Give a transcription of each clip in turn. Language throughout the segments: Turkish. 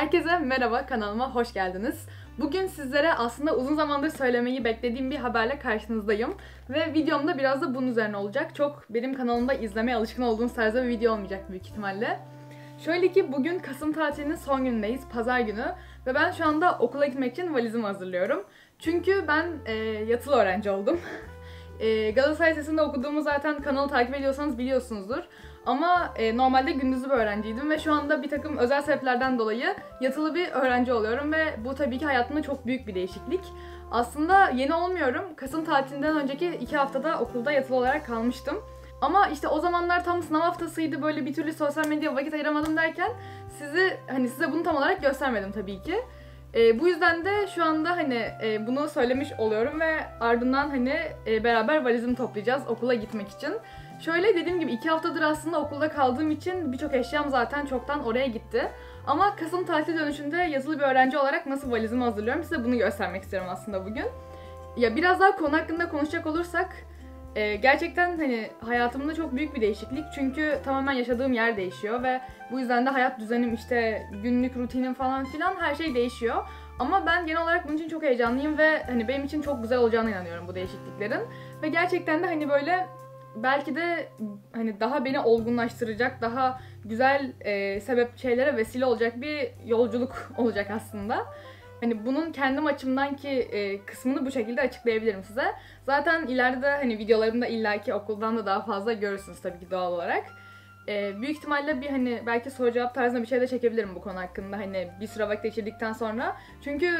Herkese merhaba, kanalıma hoş geldiniz. Bugün sizlere aslında uzun zamandır söylemeyi beklediğim bir haberle karşınızdayım. Ve videom da biraz da bunun üzerine olacak. Çok benim kanalımda izlemeye alışkın olduğunuz tarzda bir video olmayacak büyük ihtimalle. Şöyle ki bugün Kasım tatilinin son günündeyiz, pazar günü. Ve ben şu anda okula gitmek için valizimi hazırlıyorum. Çünkü ben yatılı öğrenci oldum. Galatasaray Lisesi'nde okuduğumu zaten kanalı takip ediyorsanız biliyorsunuzdur. Ama normalde gündüzlü bir öğrenciydim ve şu anda bir takım özel sebeplerden dolayı yatılı bir öğrenci oluyorum ve bu tabii ki hayatımda çok büyük bir değişiklik. Aslında yeni olmuyorum. Kasım tatilinden önceki 2 haftada okulda yatılı olarak kalmıştım. Ama işte o zamanlar tam sınav haftasıydı, böyle bir türlü sosyal medyaya vakit ayıramadım derken size bunu tam olarak göstermedim tabii ki. Bu yüzden de şu anda bunu söylemiş oluyorum ve ardından beraber valizimi toplayacağız okula gitmek için. Şöyle dediğim gibi 2 haftadır aslında okulda kaldığım için birçok eşyam zaten çoktan oraya gitti. Ama Kasım tatil dönüşünde yazılı bir öğrenci olarak nasıl valizimi hazırlıyorum size bunu göstermek istiyorum aslında bugün. Ya biraz daha konu hakkında konuşacak olursak gerçekten hayatımda çok büyük bir değişiklik. Çünkü tamamen yaşadığım yer değişiyor ve bu yüzden de hayat düzenim, işte günlük rutinim falan filan her şey değişiyor. Ama ben genel olarak bunun için çok heyecanlıyım ve benim için çok güzel olacağına inanıyorum bu değişikliklerin. Ve gerçekten de belki de daha beni olgunlaştıracak, daha güzel şeylere vesile olacak bir yolculuk olacak aslında. Bunun kendim açımdan ki kısmını bu şekilde açıklayabilirim size. Zaten ileride videolarımda illaki okuldan da daha fazla görürsünüz tabii ki doğal olarak. Büyük ihtimalle bir belki soru cevap tarzında bir şey de çekebilirim bu konu hakkında bir süre vakit geçirdikten sonra. Çünkü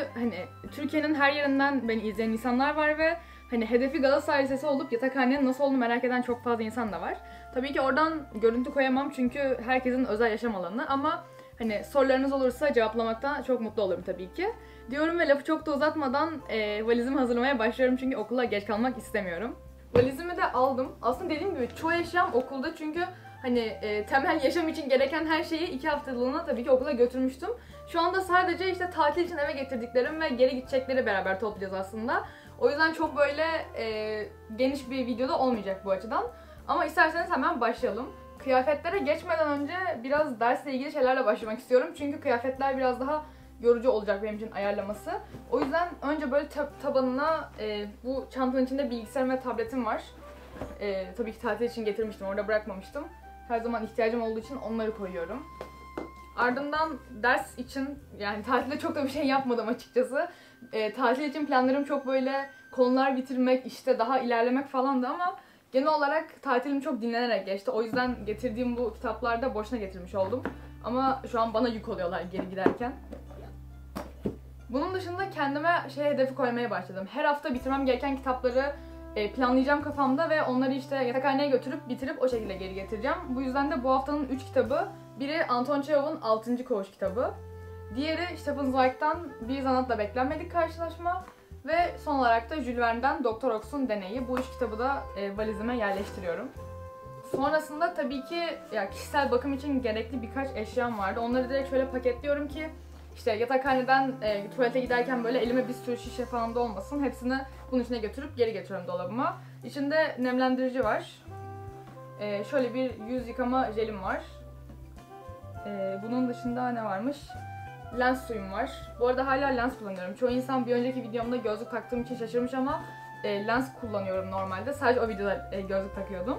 Türkiye'nin her yerinden beni izleyen insanlar var ve hedefi Galatasaray Lisesi olup yatakhanenin nasıl olduğunu merak eden çok fazla insan da var. Tabii ki oradan görüntü koyamam çünkü herkesin özel yaşam alanı ama sorularınız olursa cevaplamaktan çok mutlu olurum tabii ki. Diyorum ve lafı çok da uzatmadan valizimi hazırlamaya başlıyorum çünkü okula geç kalmak istemiyorum. Valizimi de aldım. Aslında dediğim gibi çoğu eşyam okulda çünkü temel yaşam için gereken her şeyi 2 haftalığına tabii ki okula götürmüştüm. Şu anda sadece tatil için eve getirdiklerim ve geri gidecekleri beraber toplayacağız aslında. O yüzden çok geniş bir videoda olmayacak bu açıdan. Ama isterseniz hemen başlayalım. Kıyafetlere geçmeden önce biraz dersle ilgili şeylerle başlamak istiyorum. Çünkü kıyafetler biraz daha yorucu olacak benim için ayarlaması. O yüzden önce böyle tabanına bu çantanın içinde bilgisayarım ve tabletim var. Tabii ki tatil için getirmiştim, orada bırakmamıştım. Her zaman ihtiyacım olduğu için onları koyuyorum. Ardından ders için, yani tatilde çok da bir şey yapmadım açıkçası. Tatil için planlarım çok böyle konular bitirmek, daha ilerlemek falandı ama genel olarak tatilim çok dinlenerek geçti. O yüzden getirdiğim bu kitaplar da boşuna getirmiş oldum. Ama şu an bana yük oluyorlar geri giderken. Bunun dışında kendime hedefi koymaya başladım. Her hafta bitirmem gereken kitapları planlayacağım kafamda ve onları yatakhaneye götürüp bitirip o şekilde geri getireceğim. Bu yüzden de bu haftanın 3 kitabı, biri Anton Çehov'un 6. Koğuş kitabı, diğeri Stefan Zweig'dan Bir Zanatla Beklenmedik Karşılaşma ve son olarak da Jules Verne'den Dr. Ox'un Deneyi. Bu 3 kitabı da valizime yerleştiriyorum. Sonrasında tabii ki ya kişisel bakım için gerekli birkaç eşyam vardı. Onları direkt şöyle paketliyorum ki yatakhaneden tuvalete giderken böyle elime bir sürü şişe falan da olmasın. Hepsini bunun içine götürüp geri getiriyorum dolabıma. İçinde nemlendirici var. Şöyle bir yüz yıkama jelim var. Bunun dışında ne varmış? Lens suyum var. Bu arada hala lens kullanıyorum. Çoğu insan bir önceki videomda gözlük taktığım için şaşırmış ama lens kullanıyorum normalde. Sadece o videoda gözlük takıyordum.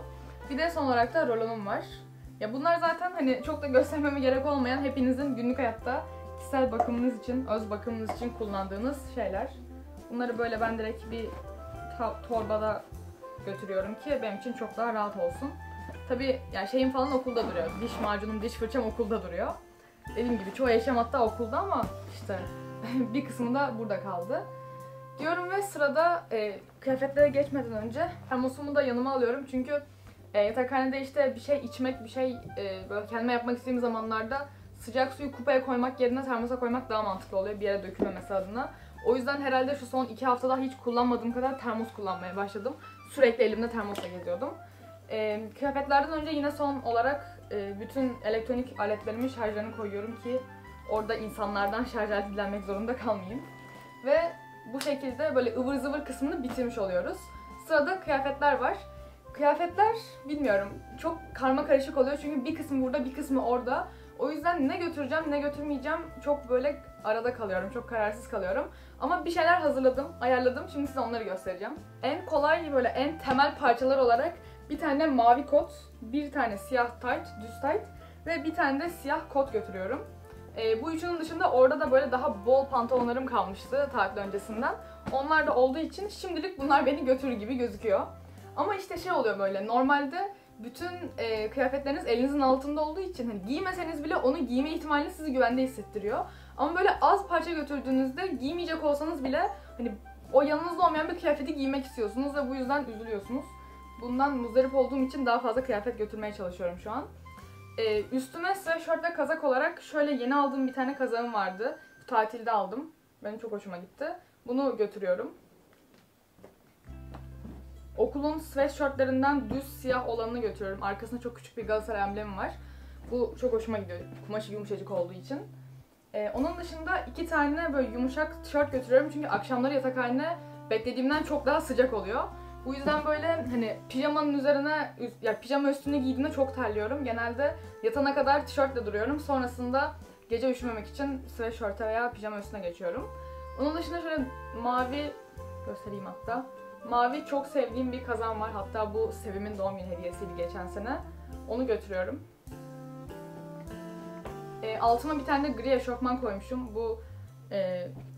Bir de son olarak da rolonum var. Ya bunlar zaten çok da göstermeme gerek olmayan hepinizin günlük hayatta kişisel bakımınız için, öz bakımınız için kullandığınız şeyler. Bunları böyle ben direkt bir torbada götürüyorum ki benim için çok daha rahat olsun. Tabii ya şeyim falan okulda duruyor. Diş macunum, diş fırçam okulda duruyor. Dediğim gibi çoğu eşyam hatta okulda ama bir kısmı da burada kaldı. Diyorum ve sırada kıyafetlere geçmeden önce termosumu da yanıma alıyorum. Çünkü yatakhanede bir şey içmek, bir şey böyle kendime yapmak istediğim zamanlarda sıcak suyu kupaya koymak yerine termosa koymak daha mantıklı oluyor bir yere dökülmemesi adına. O yüzden herhalde şu son 2 haftada hiç kullanmadığım kadar termos kullanmaya başladım. Sürekli elimde termosla geziyordum. Kıyafetlerden önce yine son olarak bütün elektronik aletlerimin şarjlarını koyuyorum ki orada insanlardan şarj aleti dilenmek zorunda kalmayayım. Ve bu şekilde böyle ıvır zıvır kısmını bitirmiş oluyoruz. Sırada kıyafetler var. Kıyafetler bilmiyorum çok karma karışık oluyor çünkü bir kısmı burada bir kısmı orada. O yüzden ne götüreceğim ne götürmeyeceğim çok böyle arada kalıyorum, çok kararsız kalıyorum. Ama bir şeyler hazırladım, ayarladım. Şimdi size onları göstereceğim. En kolay böyle en temel parçalar olarak bir tane mavi kot, bir tane siyah tayt, düz tayt ve bir tane de siyah kot götürüyorum. Bu üçünün dışında orada da böyle daha bol pantolonlarım kalmıştı tatil öncesinden. Onlar da olduğu için şimdilik bunlar beni götürür gibi gözüküyor. Ama işte şey oluyor böyle, normalde bütün kıyafetleriniz elinizin altında olduğu için hani giymeseniz bile onu giyme ihtimali sizi güvende hissettiriyor. Ama böyle az parça götürdüğünüzde giymeyecek olsanız bile hani o yanınızda olmayan bir kıyafeti giymek istiyorsunuz ve bu yüzden üzülüyorsunuz. Bundan muzdarip olduğum için daha fazla kıyafet götürmeye çalışıyorum şu an. Üstüme sweatshirt ve kazak olarak şöyle yeni aldığım bir tane kazağım vardı. Bu tatilde aldım. Benim çok hoşuma gitti. Bunu götürüyorum. Okulun sweatshirtlerinden düz siyah olanını götürüyorum. Arkasında çok küçük bir Galatasaray amblemi var. Bu çok hoşuma gidiyor. Kumaşı yumuşacık olduğu için. Onun dışında iki tane böyle yumuşak tişört götürüyorum. Çünkü akşamları yatak haline beklediğimden çok daha sıcak oluyor. Bu yüzden böyle hani pijamanın üzerine, ya pijama üstüne giydiğimde çok terliyorum. Genelde yatana kadar tişörtle duruyorum. Sonrasında gece üşümemek için sweatshirt'e veya pijama üstüne geçiyorum. Onun dışında şöyle mavi, göstereyim hatta. Mavi çok sevdiğim bir kazan var. Hatta bu Sevim'in doğum günü hediyesiydi geçen sene. Onu götürüyorum. Altıma bir tane de gri eşofman koymuşum. Bu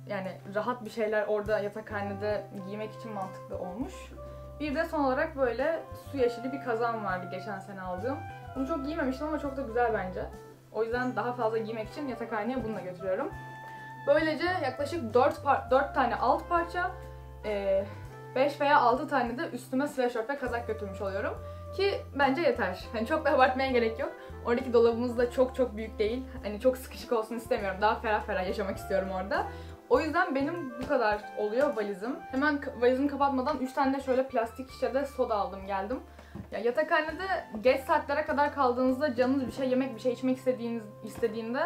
yani rahat bir şeyler orada yatakhanede giymek için mantıklı olmuş. Bir de son olarak böyle su yeşili bir kazan vardı geçen sene aldığım. Bunu çok giymemiştim ama çok da güzel bence. O yüzden daha fazla giymek için yatakhaneye bununla götürüyorum. Böylece yaklaşık 4 tane alt parça, 5 veya 6 tane de üstüme sweatshirt ve kazak götürmüş oluyorum. Ki bence yeter. Hani çok da abartmaya gerek yok. Oradaki dolabımız da çok büyük değil. Hani çok sıkışık olsun istemiyorum. Daha ferah ferah yaşamak istiyorum orada. O yüzden benim bu kadar oluyor valizim. Hemen valizimi kapatmadan 3 tane de şöyle plastik şişede soda aldım geldim. Ya yatakhanede geç saatlere kadar kaldığınızda canınız bir şey yemek, bir şey içmek istediğinde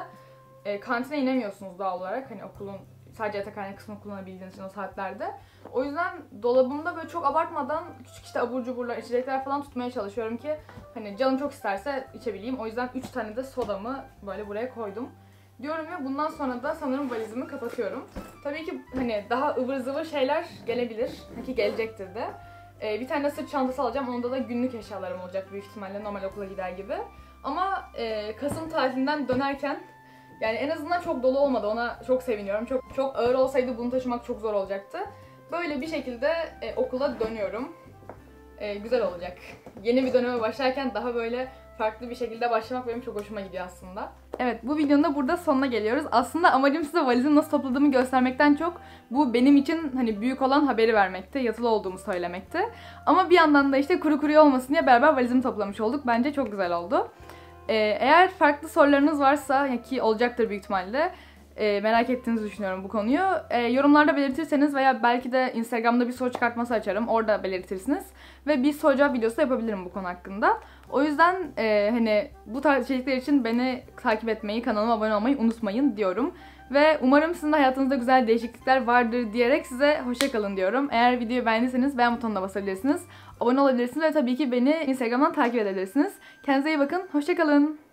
kantine inemiyorsunuz doğal olarak. Hani okulun sadece yatakhane kısmını kullanabildiğiniz için o saatlerde. O yüzden dolabımda böyle çok abartmadan küçük işte abur cuburlar, içecekler falan tutmaya çalışıyorum ki hani canım çok isterse içebileyim. O yüzden 3 tane de sodamı böyle buraya koydum. Diyorum ve bundan sonra da sanırım valizimi kapatıyorum. Tabii ki hani daha ıvır zıvır şeyler gelebilir. Ki gelecektir de. Bir tane de sırt çantası alacağım. Onda da günlük eşyalarım olacak büyük ihtimalle normal okula gider gibi. Ama Kasım tatilinden dönerken yani en azından çok dolu olmadı. Ona çok seviniyorum. Çok ağır olsaydı bunu taşımak çok zor olacaktı. Böyle bir şekilde okula dönüyorum. Güzel olacak. Yeni bir döneme başlarken daha böyle farklı bir şekilde başlamak benim çok hoşuma gidiyor aslında. Evet, bu videonun da burada sonuna geliyoruz. Aslında amacım size valizimi nasıl topladığımı göstermekten çok bu benim için hani büyük olan haberi vermekti, yatılı olduğumu söylemekti. Ama bir yandan da işte kuru kuruya olmasın diye beraber valizimi toplamış olduk. Bence çok güzel oldu. Eğer farklı sorularınız varsa, ki olacaktır büyük ihtimalle, merak ettiğinizi düşünüyorum bu konuyu. Yorumlarda belirtirseniz veya belki de Instagram'da bir soru çıkartması açarım. Orada belirtirsiniz. Ve bir soru cevap videosu da yapabilirim bu konu hakkında. O yüzden hani bu tarz içerikler için beni takip etmeyi, kanalıma abone olmayı unutmayın diyorum. Ve umarım sizin de hayatınızda güzel değişiklikler vardır diyerek size hoşça kalın diyorum. Eğer videoyu beğendiyseniz beğen butonuna basabilirsiniz. Abone olabilirsiniz ve tabii ki beni Instagram'dan takip edebilirsiniz. Kendinize iyi bakın. Hoşça kalın.